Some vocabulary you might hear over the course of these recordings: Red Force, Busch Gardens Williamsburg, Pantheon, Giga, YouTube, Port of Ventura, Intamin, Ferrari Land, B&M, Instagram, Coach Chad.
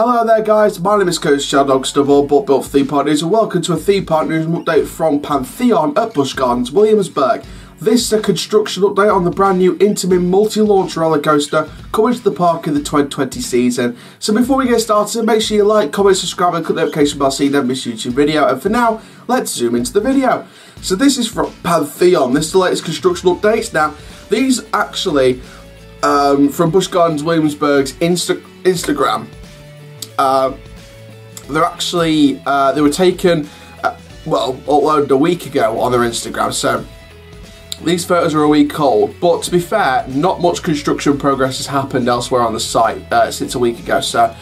Hello there guys, my name is Coach Chad, Port Built Theme Park News, and welcome to a theme park news update from Pantheon at Busch Gardens Williamsburg. This is a construction update on the brand new Intamin multi-launch roller coaster coming to the park in the 2020 season. So before we get started, make sure you like, comment, subscribe and click the notification bell so you don't miss a YouTube video. And for now, let's zoom into the video. So this is from Pantheon, this is the latest construction updates. Now, these actually from Busch Gardens Williamsburg's Instagram. They're actually, they were taken, well, uploaded a week ago on their Instagram, so these photos are a week old, but to be fair, not much construction progress has happened elsewhere on the site since a week ago, so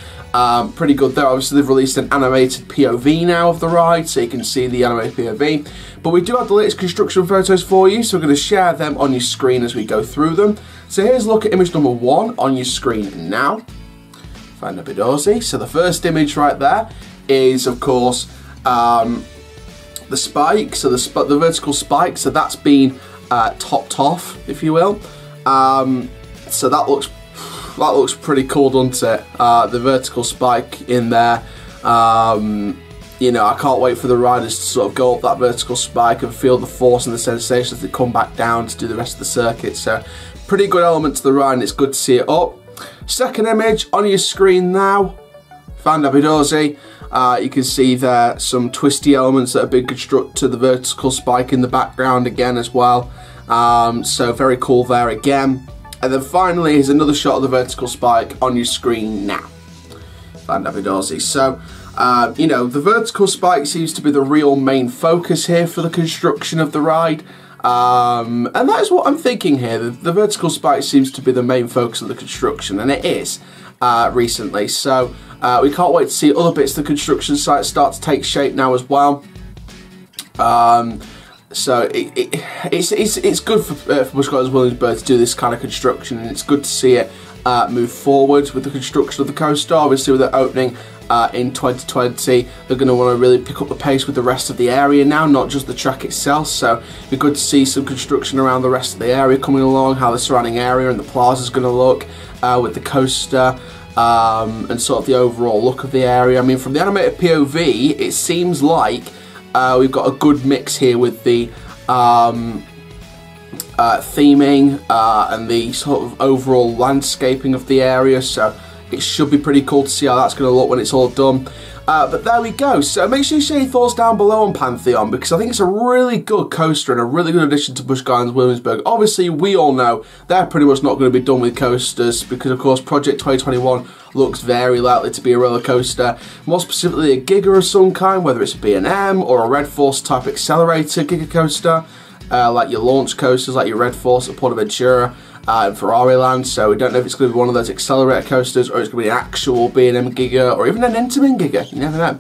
pretty good there. Obviously they've released an animated POV now of the ride, so you can see the animated POV, but we do have the latest construction photos for you, so we're going to share them on your screen as we go through them. So here's a look at image number 1 on your screen now. Find a bit dozy. So the first image right there is, of course, the spike, so the vertical spike, so that's been topped off, if you will. So that looks pretty cool, doesn't it? The vertical spike in there. You know, I can't wait for the riders to sort of go up that vertical spike and feel the force and the sensation as they come back down to do the rest of the circuit. So pretty good element to the ride, and it's good to see it up. Second image on your screen now, Fandabidosi. You can see there some twisty elements that have been constructed to the vertical spike in the background again as well. So very cool there again. And then finally here's another shot of the vertical spike on your screen now. Fandabidosi. So, you know, the vertical spike seems to be the real main focus here for the construction of the ride. And that is what I'm thinking here. The vertical spike seems to be the main focus of the construction, and it is recently. So we can't wait to see other bits of the construction site start to take shape now as well. So it's good for Busch Gardens Williamsburg to do this kind of construction, and it's good to see it move forward with the construction of the coaster. Obviously, with it opening in 2020, they're going to want to really pick up the pace with the rest of the area now, not just the track itself. So it'd be good to see some construction around the rest of the area coming along, how the surrounding area and the plaza is going to look with the coaster, and sort of the overall look of the area. I mean, from the animated POV, it seems like we've got a good mix here with the theming and the sort of overall landscaping of the area. So it should be pretty cool to see how that's going to look when it's all done. But there we go. So make sure you share your thoughts down below on Pantheon, because I think it's a really good coaster and a really good addition to Busch Gardens Williamsburg. Obviously, we all know they're pretty much not going to be done with coasters because, of course, Project 2021 looks very likely to be a roller coaster, more specifically a Giga of some kind, whether it's a B&M or a Red Force type accelerator Giga coaster, like your launch coasters, like your Red Force at Port of Ventura. Ferrari Land, so we don't know if it's going to be one of those accelerator coasters or it's going to be an actual B&M Giga or even an Intamin Giga, you never know.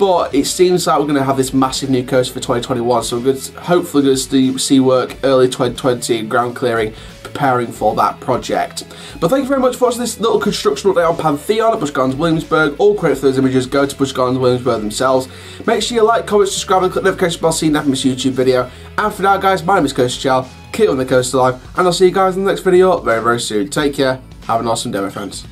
But it seems like we're going to have this massive new coaster for 2021, so we're hopefully going to see work early 2020 and ground clearing, preparing for that project. But thank you very much for watching this little construction update on Pantheon at Busch Gardens Williamsburg. All credit for those images go to Busch Gardens Williamsburg themselves. Make sure you like, comment, subscribe and click the notification bell so you never miss a YouTube video. And for now guys, my name is Coach Chad. Keep on the coast alive, and I'll see you guys in the next video very, very soon. Take care, have an awesome day, my friends.